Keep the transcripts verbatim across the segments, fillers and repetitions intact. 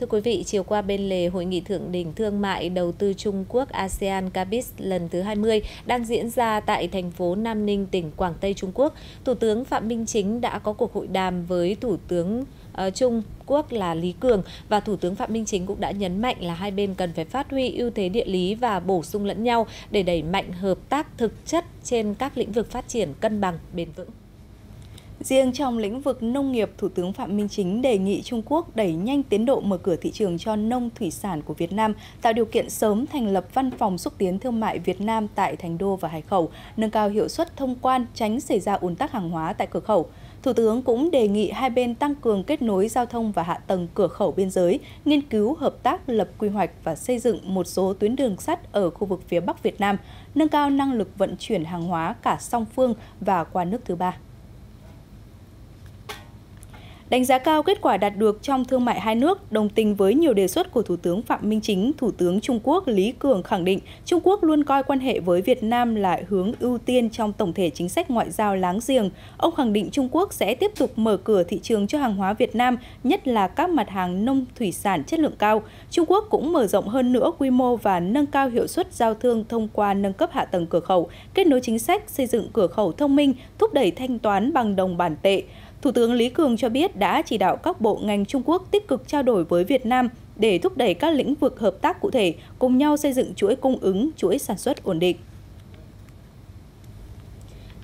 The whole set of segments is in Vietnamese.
Thưa quý vị, chiều qua bên lề Hội nghị Thượng đỉnh Thương mại Đầu tư Trung Quốc ASEAN CABIS lần thứ hai mươi đang diễn ra tại thành phố Nam Ninh, tỉnh Quảng Tây, Trung Quốc. Thủ tướng Phạm Minh Chính đã có cuộc hội đàm với Thủ tướng uh, Trung Quốc là Lý Cường, và Thủ tướng Phạm Minh Chính cũng đã nhấn mạnh là hai bên cần phải phát huy ưu thế địa lý và bổ sung lẫn nhau để đẩy mạnh hợp tác thực chất trên các lĩnh vực phát triển cân bằng, bền vững. Riêng trong lĩnh vực nông nghiệp, Thủ tướng Phạm Minh Chính đề nghị Trung Quốc đẩy nhanh tiến độ mở cửa thị trường cho nông thủy sản của Việt Nam, tạo điều kiện sớm thành lập văn phòng xúc tiến thương mại Việt Nam tại Thành Đô và Hải Khẩu, nâng cao hiệu suất thông quan, tránh xảy ra ùn tắc hàng hóa tại cửa khẩu. Thủ tướng cũng đề nghị hai bên tăng cường kết nối giao thông và hạ tầng cửa khẩu biên giới, nghiên cứu hợp tác lập quy hoạch và xây dựng một số tuyến đường sắt ở khu vực phía Bắc Việt Nam, nâng cao năng lực vận chuyển hàng hóa cả song phương và qua nước thứ ba. Đánh giá cao kết quả đạt được trong thương mại hai nước, đồng tình với nhiều đề xuất của Thủ tướng Phạm Minh Chính, Thủ tướng Trung Quốc Lý Cường khẳng định Trung Quốc luôn coi quan hệ với Việt Nam là hướng ưu tiên trong tổng thể chính sách ngoại giao láng giềng. Ông khẳng định Trung Quốc sẽ tiếp tục mở cửa thị trường cho hàng hóa Việt Nam, nhất là các mặt hàng nông thủy sản chất lượng cao. Trung Quốc cũng mở rộng hơn nữa quy mô và nâng cao hiệu suất giao thương thông qua nâng cấp hạ tầng cửa khẩu, kết nối chính sách, xây dựng cửa khẩu thông minh, thúc đẩy thanh toán bằng đồng bản tệ. Thủ tướng Lý Cường cho biết đã chỉ đạo các bộ ngành Trung Quốc tích cực trao đổi với Việt Nam để thúc đẩy các lĩnh vực hợp tác cụ thể, cùng nhau xây dựng chuỗi cung ứng, chuỗi sản xuất ổn định.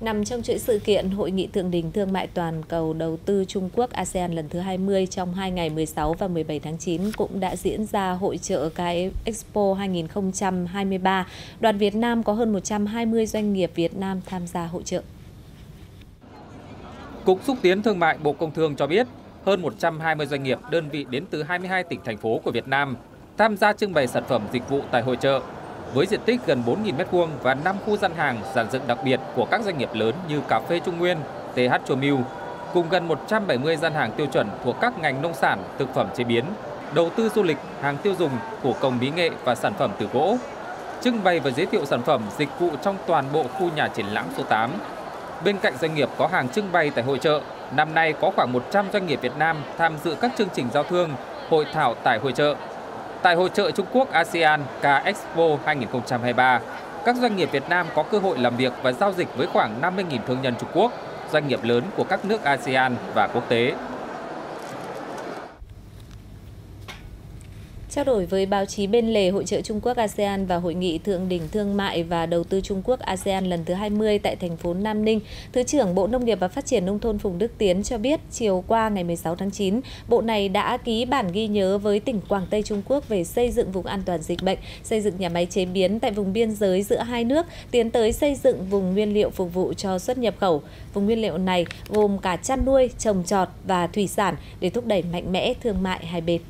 Nằm trong chuỗi sự kiện Hội nghị Thượng đỉnh Thương mại Toàn cầu Đầu tư Trung Quốc ASEAN lần thứ hai mươi trong hai ngày mười sáu và mười bảy tháng chín cũng đã diễn ra hội chợ ca i Expo hai nghìn không trăm hai mươi ba. Đoàn Việt Nam có hơn một trăm hai mươi doanh nghiệp Việt Nam tham gia hội chợ. Cục Xúc tiến Thương mại Bộ Công Thương cho biết, hơn một trăm hai mươi doanh nghiệp, đơn vị đến từ hai mươi hai tỉnh, thành phố của Việt Nam tham gia trưng bày sản phẩm dịch vụ tại hội chợ, với diện tích gần bốn nghìn mét vuông và năm khu gian hàng dàn dựng đặc biệt của các doanh nghiệp lớn như Cà Phê Trung Nguyên, tê hát True Milk, cùng gần một trăm bảy mươi gian hàng tiêu chuẩn thuộc các ngành nông sản, thực phẩm chế biến, đầu tư du lịch, hàng tiêu dùng, thủ công mỹ nghệ và sản phẩm từ gỗ. Trưng bày và giới thiệu sản phẩm dịch vụ trong toàn bộ khu nhà triển lãm số tám. Bên cạnh doanh nghiệp có hàng trưng bày tại hội chợ, năm nay có khoảng một trăm doanh nghiệp Việt Nam tham dự các chương trình giao thương, hội thảo tại hội chợ. Tại hội chợ Trung Quốc ASEAN CAExpo hai nghìn không trăm hai mươi ba, các doanh nghiệp Việt Nam có cơ hội làm việc và giao dịch với khoảng năm mươi nghìn thương nhân Trung Quốc, doanh nghiệp lớn của các nước ASEAN và quốc tế. Trao đổi với báo chí bên lề Hội chợ Trung Quốc ASEAN và Hội nghị Thượng đỉnh Thương mại và Đầu tư Trung Quốc ASEAN lần thứ hai mươi tại thành phố Nam Ninh, Thứ trưởng Bộ Nông nghiệp và Phát triển Nông thôn Phùng Đức Tiến cho biết chiều qua ngày mười sáu tháng chín, Bộ này đã ký bản ghi nhớ với tỉnh Quảng Tây Trung Quốc về xây dựng vùng an toàn dịch bệnh, xây dựng nhà máy chế biến tại vùng biên giới giữa hai nước, tiến tới xây dựng vùng nguyên liệu phục vụ cho xuất nhập khẩu. Vùng nguyên liệu này gồm cả chăn nuôi, trồng trọt và thủy sản để thúc đẩy mạnh mẽ thương mại hai bên.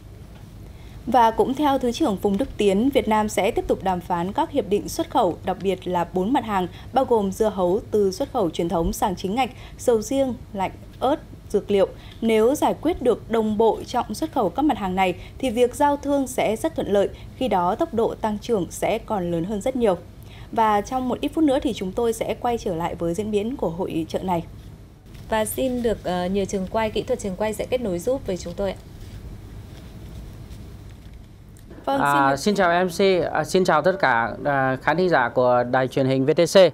Và cũng theo Thứ trưởng Phùng Đức Tiến, Việt Nam sẽ tiếp tục đàm phán các hiệp định xuất khẩu, đặc biệt là bốn mặt hàng, bao gồm dưa hấu từ xuất khẩu truyền thống sang chính ngạch, sầu riêng, lạnh, ớt, dược liệu. Nếu giải quyết được đồng bộ trong xuất khẩu các mặt hàng này, thì việc giao thương sẽ rất thuận lợi, khi đó tốc độ tăng trưởng sẽ còn lớn hơn rất nhiều. Và trong một ít phút nữa thì chúng tôi sẽ quay trở lại với diễn biến của hội chợ này. Và xin được nhờ trường quay, kỹ thuật trường quay sẽ kết nối giúp với chúng tôi ạ. Vâng, xin... À, xin chào em xê, à, xin chào tất cả à, khán thính giả của đài truyền hình vê tê xê.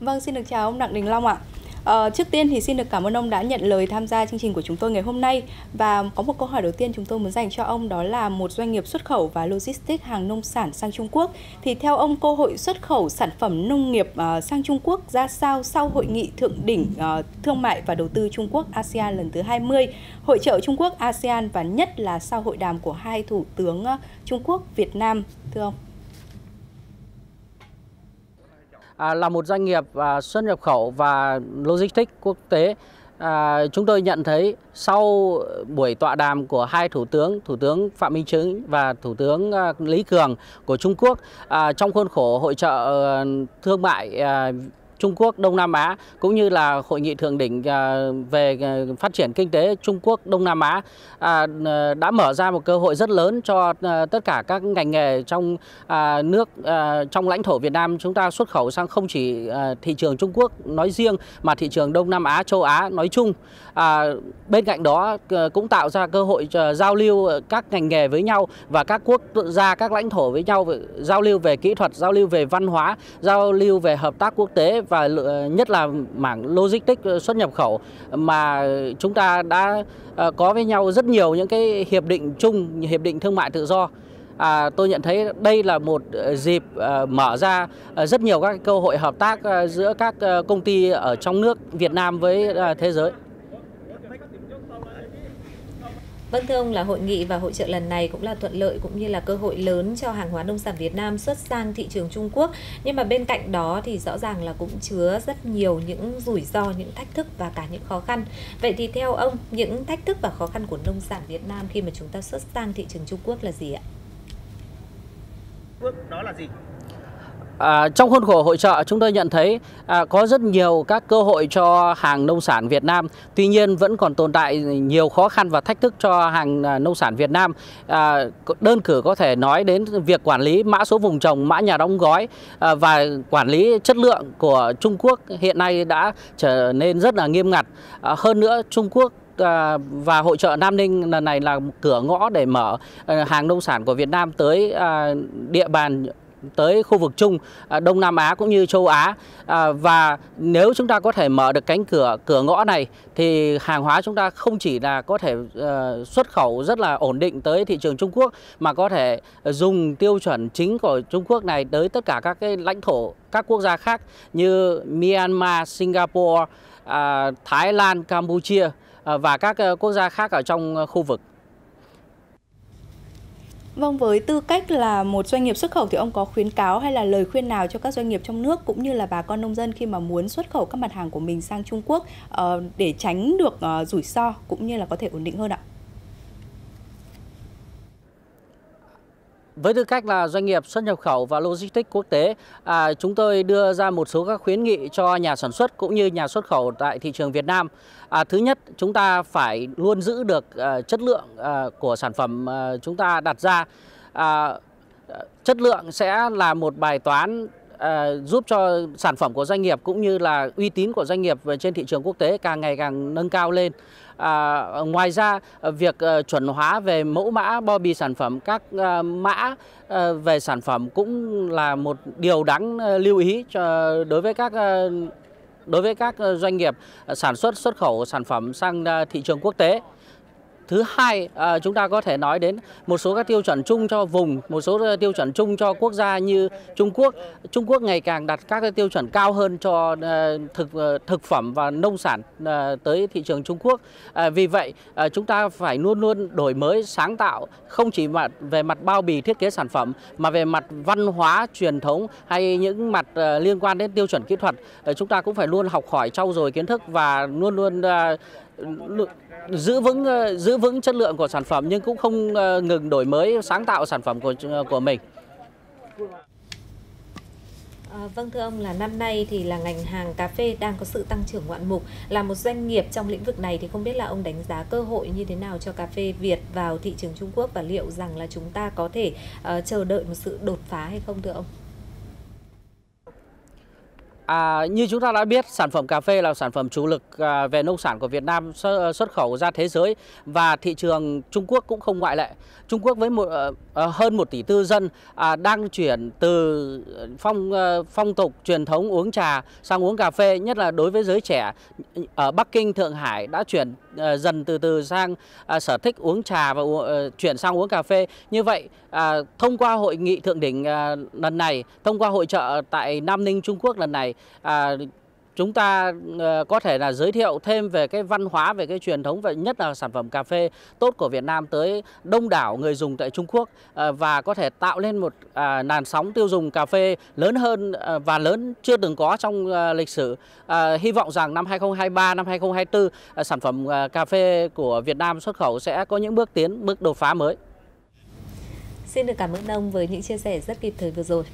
Vâng, xin được chào ông Đặng Đình Long ạ. À, trước tiên thì xin được cảm ơn ông đã nhận lời tham gia chương trình của chúng tôi ngày hôm nay. Và có một câu hỏi đầu tiên chúng tôi muốn dành cho ông, đó là một doanh nghiệp xuất khẩu và logistics hàng nông sản sang Trung Quốc. Thì theo ông, cơ hội xuất khẩu sản phẩm nông nghiệp à, sang Trung Quốc ra sao sau Hội nghị Thượng đỉnh à, Thương mại và Đầu tư Trung Quốc ASEAN lần thứ hai mươi, Hội chợ Trung Quốc ASEAN và nhất là sau hội đàm của hai Thủ tướng à, Trung Quốc, Việt Nam, thưa ông? À, là một doanh nghiệp à, xuất nhập khẩu và logistics quốc tế, à, chúng tôi nhận thấy sau buổi tọa đàm của hai thủ tướng, Thủ tướng Phạm Minh Chính và Thủ tướng à, Lý Cường của Trung Quốc, à, trong khuôn khổ hội chợ à, thương mại à, Trung Quốc Đông Nam Á cũng như là hội nghị thượng đỉnh về phát triển kinh tế Trung Quốc Đông Nam Á đã mở ra một cơ hội rất lớn cho tất cả các ngành nghề trong nước, trong lãnh thổ Việt Nam chúng ta xuất khẩu sang không chỉ thị trường Trung Quốc nói riêng mà thị trường Đông Nam Á, châu Á nói chung. Bên cạnh đó cũng tạo ra cơ hội giao lưu các ngành nghề với nhau và các quốc gia, các lãnh thổ với nhau, giao lưu về kỹ thuật, giao lưu về văn hóa, giao lưu về hợp tác quốc tế và nhất là mảng logistics xuất nhập khẩu mà chúng ta đã có với nhau rất nhiều những cái hiệp định chung, hiệp định thương mại tự do. À, tôi nhận thấy đây là một dịp à, mở ra à, rất nhiều các cơ hội hợp tác à, giữa các à, công ty ở trong nước Việt Nam với à, thế giới. Vâng, thưa ông, là hội nghị và hội trợ lần này cũng là thuận lợi cũng như là cơ hội lớn cho hàng hóa nông sản Việt Nam xuất sang thị trường Trung Quốc. Nhưng mà bên cạnh đó thì rõ ràng là cũng chứa rất nhiều những rủi ro, những thách thức và cả những khó khăn. Vậy thì theo ông, những thách thức và khó khăn của nông sản Việt Nam khi mà chúng ta xuất sang thị trường Trung Quốc là gì ạ? Đó là gì? À, trong khuôn khổ hội chợ chúng tôi nhận thấy à, có rất nhiều các cơ hội cho hàng nông sản Việt Nam. Tuy nhiên vẫn còn tồn tại nhiều khó khăn và thách thức cho hàng à, nông sản Việt Nam. à, Đơn cử có thể nói đến việc quản lý mã số vùng trồng, mã nhà đóng gói à, và quản lý chất lượng của Trung Quốc hiện nay đã trở nên rất là nghiêm ngặt. à, Hơn nữa Trung Quốc và hội chợ Nam Ninh lần này là cửa ngõ để mở hàng nông sản của Việt Nam tới địa bàn, tới khu vực Trung, Đông Nam Á cũng như châu Á. Và nếu chúng ta có thể mở được cánh cửa cửa ngõ này thì hàng hóa chúng ta không chỉ là có thể xuất khẩu rất là ổn định tới thị trường Trung Quốc mà có thể dùng tiêu chuẩn chính của Trung Quốc này tới tất cả các cái lãnh thổ, các quốc gia khác như Myanmar, Singapore, Thái Lan, Campuchia và các quốc gia khác ở trong khu vực. Vâng, với tư cách là một doanh nghiệp xuất khẩu thì ông có khuyến cáo hay là lời khuyên nào cho các doanh nghiệp trong nước cũng như là bà con nông dân khi mà muốn xuất khẩu các mặt hàng của mình sang Trung Quốc để tránh được rủi ro cũng như là có thể ổn định hơn ạ? Với tư cách là doanh nghiệp xuất nhập khẩu và logistics quốc tế, à, chúng tôi đưa ra một số các khuyến nghị cho nhà sản xuất cũng như nhà xuất khẩu tại thị trường Việt Nam. À, thứ nhất, chúng ta phải luôn giữ được uh, chất lượng uh, của sản phẩm uh, chúng ta đặt ra. À, chất lượng sẽ là một bài toán À, giúp cho sản phẩm của doanh nghiệp cũng như là uy tín của doanh nghiệp trên thị trường quốc tế càng ngày càng nâng cao lên. à, Ngoài ra việc uh, chuẩn hóa về mẫu mã bao bì sản phẩm, các uh, mã uh, về sản phẩm cũng là một điều đáng uh, lưu ý cho, đối với các uh, đối với các doanh nghiệp sản xuất xuất khẩu sản phẩm sang uh, thị trường quốc tế. Thứ hai, chúng ta có thể nói đến một số các tiêu chuẩn chung cho vùng, một số tiêu chuẩn chung cho quốc gia như Trung Quốc. Trung Quốc ngày càng đặt các tiêu chuẩn cao hơn cho thực thực phẩm và nông sản tới thị trường Trung Quốc. Vì vậy, chúng ta phải luôn luôn đổi mới, sáng tạo, không chỉ mặt về mặt bao bì thiết kế sản phẩm mà về mặt văn hóa, truyền thống hay những mặt liên quan đến tiêu chuẩn kỹ thuật. Chúng ta cũng phải luôn học hỏi, trau dồi kiến thức và luôn luôn giữ vững giữ vững chất lượng của sản phẩm nhưng cũng không ngừng đổi mới, sáng tạo sản phẩm của của mình. À, vâng, thưa ông, là năm nay thì là ngành hàng cà phê đang có sự tăng trưởng ngoạn mục. Là một doanh nghiệp trong lĩnh vực này thì không biết là ông đánh giá cơ hội như thế nào cho cà phê Việt vào thị trường Trung Quốc và liệu rằng là chúng ta có thể uh, chờ đợi một sự đột phá hay không, thưa ông? À, như chúng ta đã biết, sản phẩm cà phê là sản phẩm chủ lực à, về nông sản của Việt Nam xuất khẩu ra thế giới và thị trường Trung Quốc cũng không ngoại lệ. Trung Quốc với một, à, hơn một tỷ tư dân à, đang chuyển từ phong à, phong tục truyền thống uống trà sang uống cà phê, nhất là đối với giới trẻ ở Bắc Kinh, Thượng Hải đã chuyển à, dần từ từ sang à, sở thích uống trà và à, chuyển sang uống cà phê. Như vậy, à, thông qua hội nghị thượng đỉnh à, lần này, thông qua hội chợ tại Nam Ninh, Trung Quốc lần này, À, chúng ta à, có thể là giới thiệu thêm về cái văn hóa, về cái truyền thống và nhất là sản phẩm cà phê tốt của Việt Nam tới đông đảo người dùng tại Trung Quốc à, và có thể tạo lên một à, làn sóng tiêu dùng cà phê lớn hơn à, và lớn chưa từng có trong à, lịch sử. À, hy vọng rằng năm hai không hai ba, năm hai không hai tư à, sản phẩm à, cà phê của Việt Nam xuất khẩu sẽ có những bước tiến, bước đột phá mới. Xin được cảm ơn ông với những chia sẻ rất kịp thời vừa rồi.